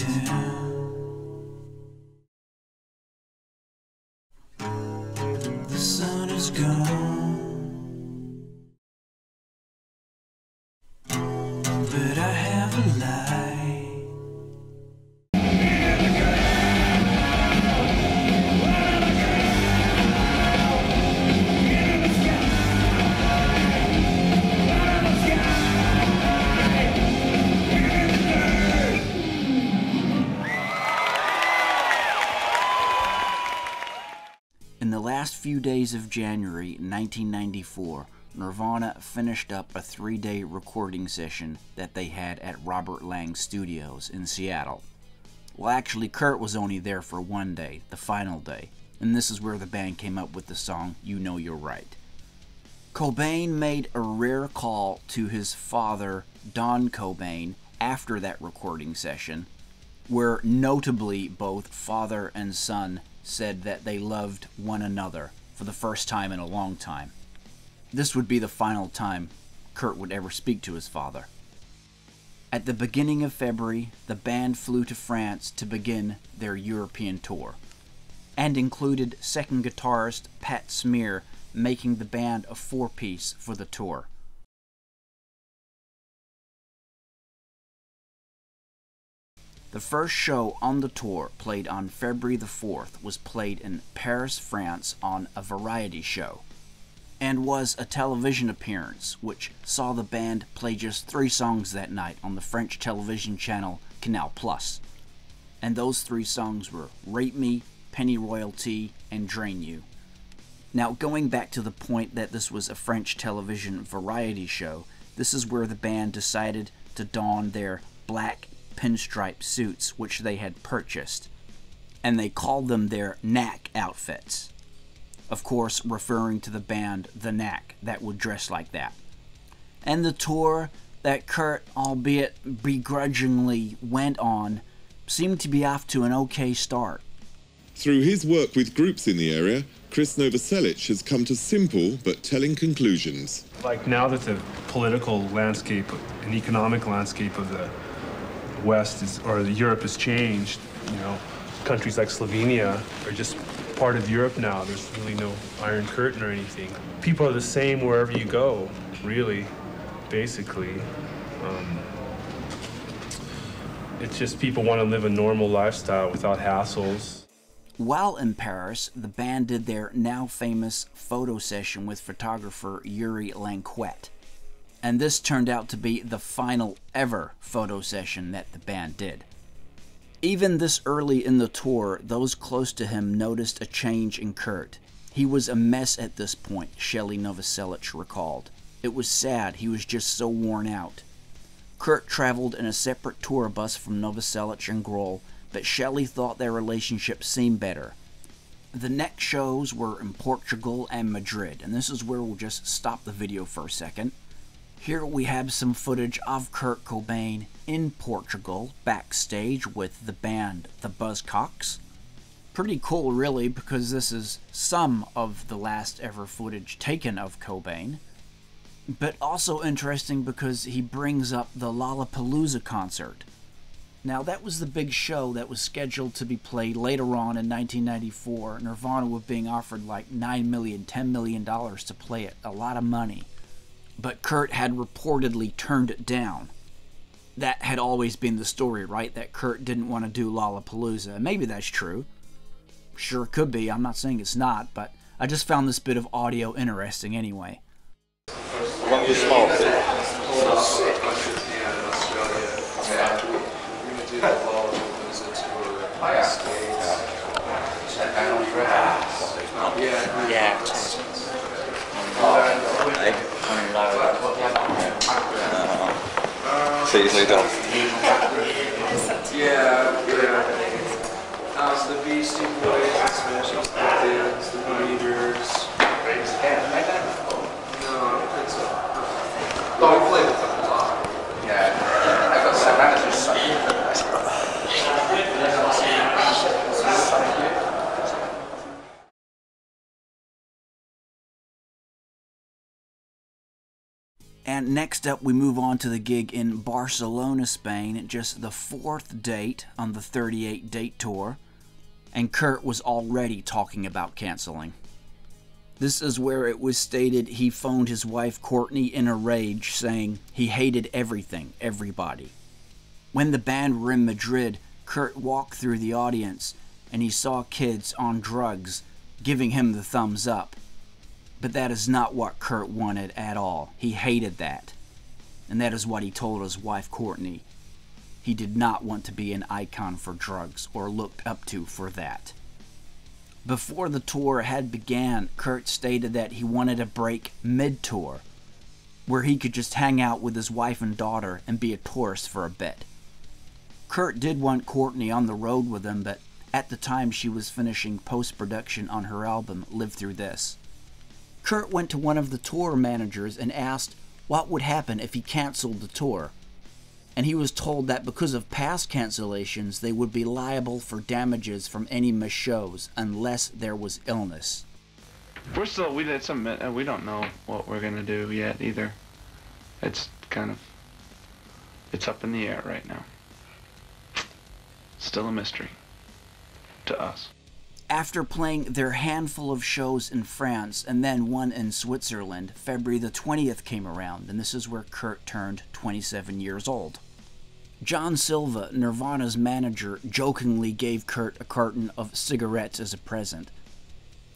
do. The sun is gone, but I have a light. In the last few days of January 1994, Nirvana finished up a 3-day recording session that they had at Robert Lang Studios in Seattle. Well, actually, Kurt was only there for one day, the final day, and this is where the band came up with the song You Know You're Right. Cobain made a rare call to his father, Don Cobain, after that recording session, where notably both father and son said that they loved one another for the first time in a long time. This would be the final time Kurt would ever speak to his father. At the beginning of February, the band flew to France to begin their European tour, and included second guitarist Pat Smear, making the band a four-piece for the tour. The first show on the tour, played on February the 4th, was played in Paris, France on a variety show, and was a television appearance which saw the band play just 3 songs that night on the French television channel Canal+. And those 3 songs were Rape Me, Penny Royalty, and Drain You. Now, going back to the point that this was a French television variety show, this is where the band decided to don their black pinstripe suits which they had purchased, and they called them their knack outfits, of course referring to the band The Knack that would dress like that. And the tour that Kurt, albeit begrudgingly, went on seemed to be off to an okay start. Through his work with groups in the area, Krist Novoselic has come to simple but telling conclusions. Like, now that the political landscape and economic landscape of the West is, or Europe, has changed. You know, countries like Slovenia are just part of Europe now. There's really no Iron Curtain or anything. People are the same wherever you go, really, basically. It's just people want to live a normal lifestyle without hassles. While in Paris, the band did their now famous photo session with photographer Yuri Lanquette. And this turned out to be the final ever photo session that the band did. Even this early in the tour, those close to him noticed a change in Kurt. He was a mess at this point, Shelly Novoselic recalled. It was sad, he was just so worn out. Kurt traveled in a separate tour bus from Novoselic and Grohl, but Shelly thought their relationship seemed better. The next shows were in Portugal and Madrid, and this is where we'll just stop the video for a second. Here we have some footage of Kurt Cobain in Portugal, backstage with the band The Buzzcocks. Pretty cool, really, because this is some of the last ever footage taken of Cobain. But also interesting because he brings up the Lollapalooza concert. Now, that was the big show that was scheduled to be played later on in 1994. Nirvana was being offered like $9 million, $10 million to play it, a lot of money. But Kurt had reportedly turned it down. That had always been the story, right? That Kurt didn't want to do Lollapalooza. Maybe that's true. Sure, could be. I'm not saying it's not, but I just found this bit of audio interesting anyway. One was small. Yeah. The Beastie Boys, the Smashing Pumpkins, the Breeders. No, we played with them a lot. Yeah, I got some managers. And next up, we move on to the gig in Barcelona, Spain, just the fourth date on the 38-date tour. And Kurt was already talking about canceling. This is where it was stated he phoned his wife Courtney in a rage, saying he hated everything, everybody. When the band were in Madrid, Kurt walked through the audience and he saw kids on drugs giving him the thumbs up. But that is not what Kurt wanted at all. He hated that. And that is what he told his wife, Courtney. He did not want to be an icon for drugs or looked up to for that. Before the tour had began, Kurt stated that he wanted a break mid-tour, where he could just hang out with his wife and daughter and be a tourist for a bit. Kurt did want Courtney on the road with him, but at the time she was finishing post-production on her album, Live Through This. Kurt went to one of the tour managers and asked what would happen if he canceled the tour, and he was told that because of past cancellations they would be liable for damages from any missed shows unless there was illness. We're still, we don't know what we're gonna do yet either. It's kind of, it's up in the air right now. Still a mystery to us. After playing their handful of shows in France and then one in Switzerland, February the 20th came around, and this is where Kurt turned 27 years old. John Silva, Nirvana's manager, jokingly gave Kurt a carton of cigarettes as a present.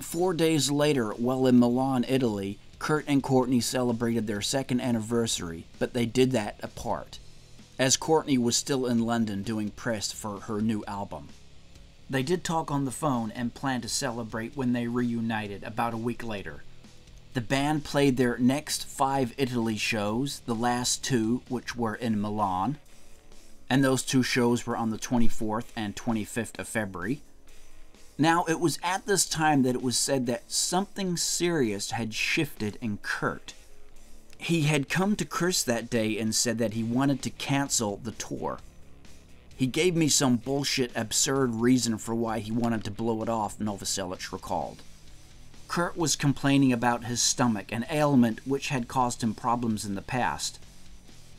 4 days later, while in Milan, Italy, Kurt and Courtney celebrated their second anniversary, but they did that apart, as Courtney was still in London doing press for her new album. They did talk on the phone and planned to celebrate when they reunited about a week later. The band played their next 5 Italy shows, the last 2 which were in Milan, and those 2 shows were on the 24th and 25th of February. Now, it was at this time that it was said that something serious had shifted in Kurt. He had come to Krist that day and said that he wanted to cancel the tour. He gave me some bullshit, absurd reason for why he wanted to blow it off, Novoselic recalled. Kurt was complaining about his stomach, an ailment which had caused him problems in the past.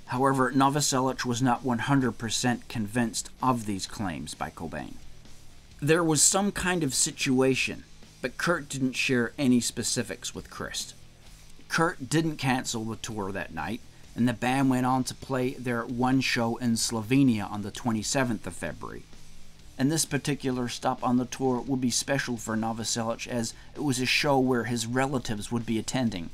However, Novoselic was not 100% convinced of these claims by Cobain. There was some kind of situation, but Kurt didn't share any specifics with Krist. Kurt didn't cancel the tour that night, and the band went on to play their one show in Slovenia on the 27th of February. And this particular stop on the tour would be special for Novoselic, as it was a show where his relatives would be attending.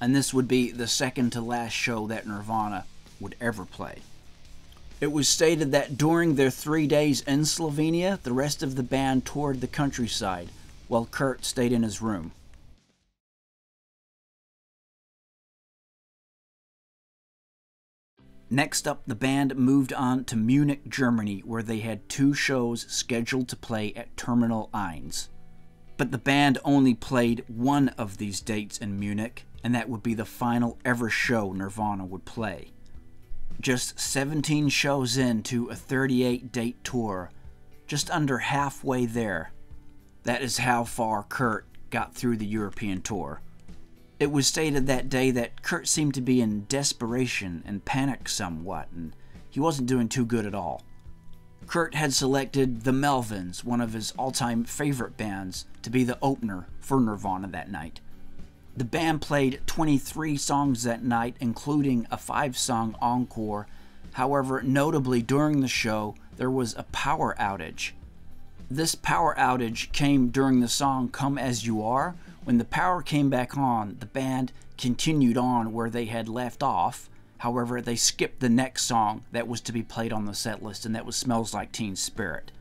And this would be the second to last show that Nirvana would ever play. It was stated that during their 3 days in Slovenia, the rest of the band toured the countryside, while Kurt stayed in his room. Next up, the band moved on to Munich, Germany, where they had 2 shows scheduled to play at Terminal Eins. But the band only played one of these dates in Munich, and that would be the final ever show Nirvana would play. Just 17 shows into a 38-date tour, just under halfway there. That is how far Kurt got through the European tour. It was stated that day that Kurt seemed to be in desperation and panic somewhat, and he wasn't doing too good at all. Kurt had selected The Melvins, one of his all-time favorite bands, to be the opener for Nirvana that night. The band played 23 songs that night, including a 5-song encore. However, notably during the show, there was a power outage. This power outage came during the song Come As You Are. When the power came back on, the band continued on where they had left off. However, they skipped the next song that was to be played on the set list, and that was Smells Like Teen Spirit.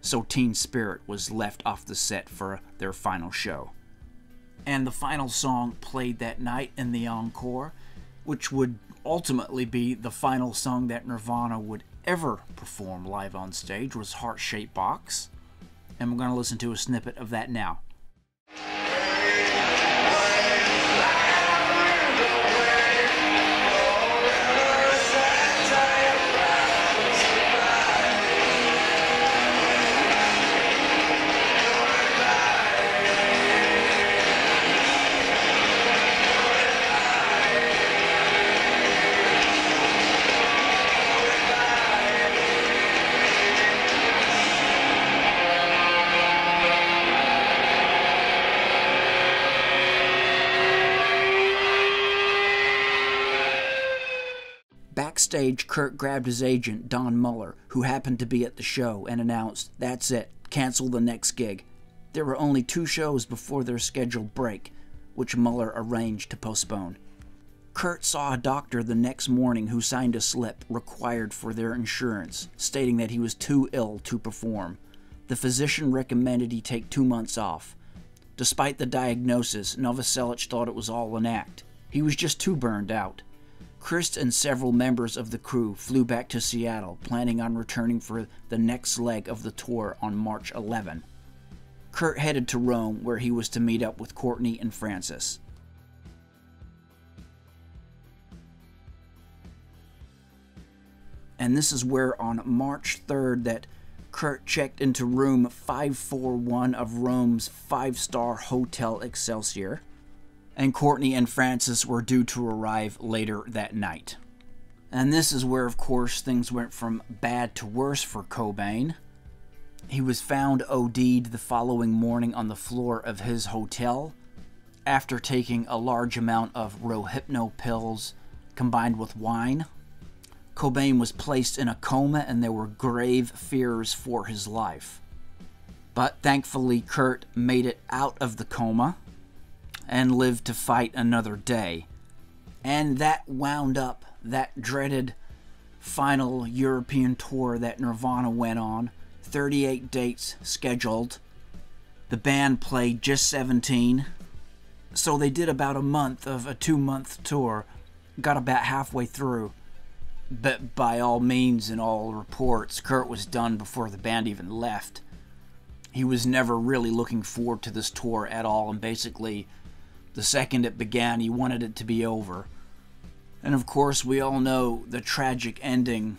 So Teen Spirit was left off the set for their final show. And the final song played that night in the encore, which would ultimately be the final song that Nirvana would ever perform live on stage, was Heart-Shaped Box. And we're going to listen to a snippet of that now. stage, Kurt grabbed his agent, Don Muller, who happened to be at the show, and announced, "That's it, cancel the next gig." There were only two shows before their scheduled break, which Muller arranged to postpone. Kurt saw a doctor the next morning who signed a slip required for their insurance, stating that he was too ill to perform. The physician recommended he take 2 months off. Despite the diagnosis, Novoselic thought it was all an act. He was just too burned out. Krist and several members of the crew flew back to Seattle, planning on returning for the next leg of the tour on March 11. Kurt headed to Rome, where he was to meet up with Courtney and Francis. And this is where, on March 3rd, that Kurt checked into room 541 of Rome's five-star Hotel Excelsior, and Courtney and Francis were due to arrive later that night. And this is where, of course, things went from bad to worse for Cobain. He was found OD'd the following morning on the floor of his hotel after taking a large amount of Rohypnol pills combined with wine. Cobain was placed in a coma, and there were grave fears for his life. But thankfully, Kurt made it out of the coma and lived to fight another day. And that wound up that dreaded final European tour that Nirvana went on. 38 dates scheduled. The band played just 17. So they did about a month of a 2-month tour. Got about halfway through. But by all means and all reports, Kurt was done before the band even left. He was never really looking forward to this tour at all, and basically, the second it began, he wanted it to be over. And of course, we all know the tragic ending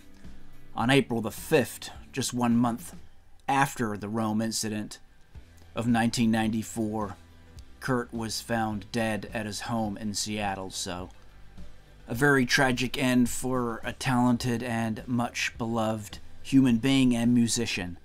on April the 5th, just 1 month after the Rome incident of 1994. Kurt was found dead at his home in Seattle, so a very tragic end for a talented and much beloved human being and musician.